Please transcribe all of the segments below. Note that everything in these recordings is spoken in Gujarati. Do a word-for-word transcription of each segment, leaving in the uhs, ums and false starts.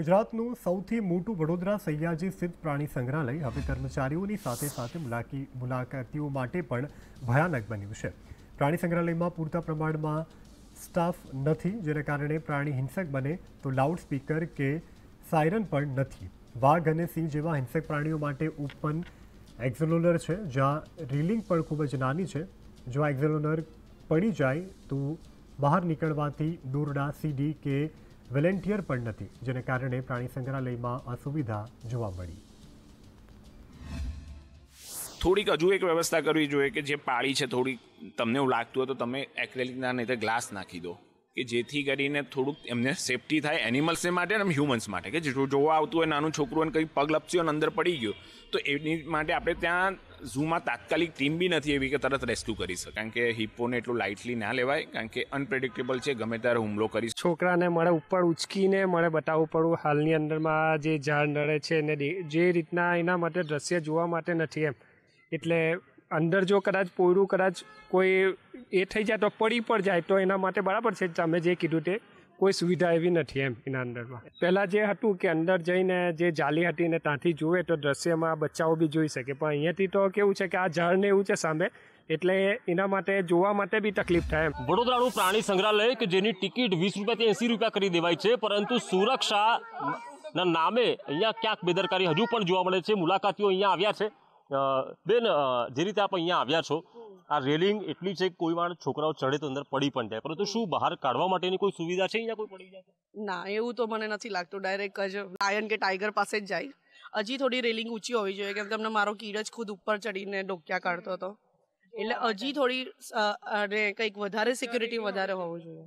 ગુજરાતનું સૌથી મોટું વડોદરા સયાજી સ્થિત પ્રાણી સંગ્રહાલય હવે કર્મચારીઓની સાથે સાથે મુલાકાતીઓ માટે પણ ભયાનક બન્યું છે। પ્રાણી સંગ્રહાલયમાં પૂરતા પ્રમાણમાં સ્ટાફ નથી, જેના કારણે પ્રાણી હિંસક બને તો લાઉડ સ્પીકર કે સાયરન પણ નથી। વાઘ અને સિંહ જેવા હિંસક પ્રાણીઓ માટે ઓપન એક્ઝોલોનર છે, જ્યાં રીલિંગ પણ ખૂબ જ નાની છે। જો આ એક્ઝોલોનર પડી જાય તો બહાર નીકળવાથી દોરડા, સીડી કે વેલેન્ટિયર પણ નથી, જેને કારણે પ્રાણી સંગ્રહાલયમાં અસુવિધા જોવા મળી। થોડીક હજુ એક વ્યવસ્થા કરવી જોઈએ કે જે પાળી છે થોડીક તમને એવું લાગતું હોય તો તમે એક્રેલિકના નહીં તો ગ્લાસ નાખી દો કે જેથી કરીને થોડુંક એમને સેફટી થાય, એનિમલ્સને માટે અને હ્યુમન્સ માટે, કે જોવા આવતું હોય નાનું છોકરું અને કંઈ પગ લપસ્યો અને અંદર પડી ગયો તો એની માટે આપણે ત્યાં ઝૂમાં તાત્કાલિક ટીમ બી નથી એવી કે તરત રેસ્ક્યુ કરી શકે, કારણ કે હિપ્પોને એટલું લાઇટલી ના લેવાય, કારણ કે અનપ્રેડિક્ટેબલ છે, ગમે ત્યારે હુમલો કરી શકે। છોકરાને મારે ઉપર ઉચકીને મારે બતાવવું પડવું, હાલની અંદરમાં જે ઝાડ નડે છે એને જે રીતના એના માટે દ્રશ્ય જોવા માટે નથી એમ, એટલે અંદર જો કદાચ પોયરું કદાચ કોઈ એ થઈ જાય તો પડી પણ જાય તો એના માટે બરાબર છે, તમે જે કીધું તે કોઈ સુવિધા એવી નથી એમ। એના અંદરમાં પહેલાં જે હતું કે અંદર જઈને જે જાલી હતી ને ત્યાંથી જુએ તો દ્રશ્યમાં બચ્ચાઓ બી જોઈ શકે, પણ અહીંયાથી તો કેવું છે કે આ ઝાડને એવું છે સામે, એટલે એના માટે જોવા માટે બી તકલીફ થાય એમ। વડોદરાનું પ્રાણી સંગ્રહાલય કે જેની ટિકિટ વીસ રૂપિયાથી એંસી રૂપિયા કરી દેવાય છે, પરંતુ સુરક્ષાના નામે અહીંયા ક્યાંક બેદરકારી હજુ પણ જોવા મળે છે। મુલાકાતીઓ અહીંયા આવ્યા છે, બેન જે રીતે આપ અહીંયા આવ્યા છો, આ રેલિંગ એટલી છે કોઈ વાર છોકરાઓ ચડે તો અંદર પડી પણ જાય, પરંતુ શું બહાર કાઢવા માટેની કોઈ સુવિધા છે? અહીંયા કોઈ પડી જાય ના એવું તો મને નથી લાગતું, ડાયરેક્ટ જ લાયન કે ટાઈગર પાસે જ જાય। હજી થોડી રેલિંગ ઊંચી હોવી જોઈએ, કેમ તમને મારો કીડ જ ખુદ ઉપર ચડીને ડોક્યા કાઢતો હતો, એટલે હજી થોડી કંઈક વધારે સિક્યુરિટી વધારે હોવું જોઈએ,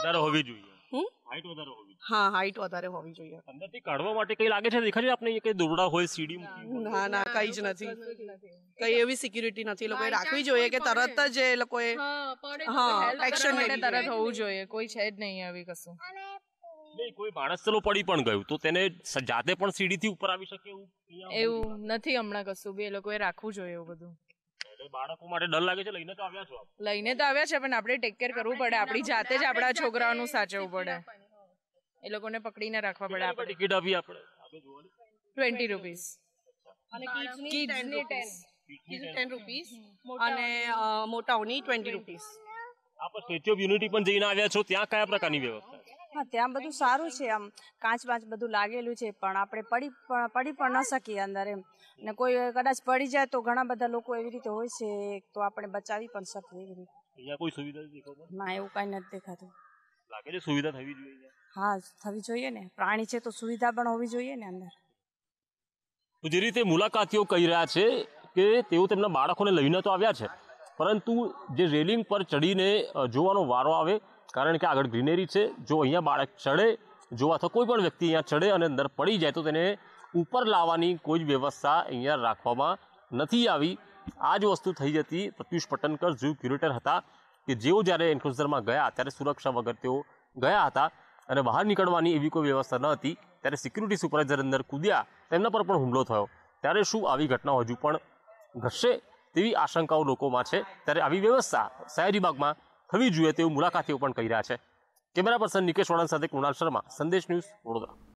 વધારે હોવી જોઈએ, હાઈટ વધારે હોવી જોઈએ। હા હાઈટ વધારે હોવી જોઈએ। અંદરથી કાઢવા માટે કંઈ લાગે છે દેખાજો આપને, એ કંઈ દોરડા હોય, સીડી મૂકી? ના ના કંઈ જ નથી, કઈ એવી સિક્યુરિટી નથી, એ લોકોએ રાખવી જોઈએ કે તરત જ એ લોકોએ હા એક્શન માટે તરત હોવું જોઈએ, કોઈ છે જ નહીં આવી કશું નહીં। કોઈ માણસ ચલો પડી પણ ગયું તો તેને જાતે પણ સીડીથી ઉપર આવી શકે એવું એવું નથી હમણાં કશું બી, એ લોકોએ રાખવું જોઈએ એવું બધું। બાળકો માટે ડર લાગે છે? લઈને તો આવ્યા છો આપ? લઈને તો આવ્યા છે, પણ આપણે ટેક કેર કરવું પડે, આપણી જાતે જ આપણા છોકરાઓનું સાચવવું પડે, એ લોકોને પકડીને રાખવા પડે। આપણે ટિકિટ આપી આપણે ટ્વેન્ટી રૂપીસ અને કિડ્સ ને ટેન દસ રૂપિયા અને મોટાઓની વીસ રૂપિયા। આપ સ્ટેચ્યુ ઓફ યુનિટી પણ જઈને આવ્યા છો, ત્યાં કયા પ્રકારની વ્યવસ્થા? હા ત્યાં બધું સારું છે, આમ કાચ વાંચ બધું લાગેલું છે, પણ આપણે પડી પડી પણ ન શકીએ અંદર એમ, અને કોઈ કદાચ પડી જાય તો ઘણા બધા લોકો એવી રીતે હોય છે તો આપણે બચાવી પણ શકીએ એવી રીતે। અહીંયા કોઈ સુવિધા દેખાતો ના, એવું કાઈ નથી દેખાતું, લાગે છે સુવિધા થવી જોઈએ। હા થવી જોઈએ ને, પ્રાણી છે તો સુવિધા પણ હોવી જોઈએ ને અંદર। તો જે રીતે મુલાકાતીઓ કહી રહ્યા છે કે તેઓ તેમના બાળકોને લઈને તો આવ્યા છે, પરંતુ જે રેલિંગ પર ચડીને જોવાનો વારો આવે, કારણ કે આગળ ગ્રીનરી છે, જો અહીંયા બાળક ચડે, જો અથવા કોઈ પણ વ્યક્તિ અહીંયા ચડે અને અંદર પડી જાય તો તેને ઉપર લાવવાની કોઈ જ વ્યવસ્થા અહીંયા રાખવામાં નથી આવી। આ જ વસ્તુ થઈ જતી પૃથ્વી પટનકર ઝૂ ક્યુરેટર હતા કે જેઓ જ્યારે એન્ક્લોઝરમાં ગયા ત્યારે સુરક્ષા વગર તેઓ ગયા હતા અને બહાર નીકળવાની એવી કોઈ વ્યવસ્થા ન હતી, ત્યારે સિક્યુરિટી સુપરવાઇઝર અંદર કૂદ્યા, તેમના પર પણ હુમલો થયો, ત્યારે શું આવી ઘટનાઓ હજુ પણ ઘટશે તેવી આશંકાઓ લોકોમાં છે, ત્યારે આવી વ્યવસ્થા શાયરીબાગમાં થવી જોઈએ તેવું મુલાકાતીઓ પણ કહી રહ્યા છે। કેમેરા પર્સન નિકેશ વાણી સાથે કુણાલ શર્મા, સંદેશ ન્યૂઝ, વડોદરા।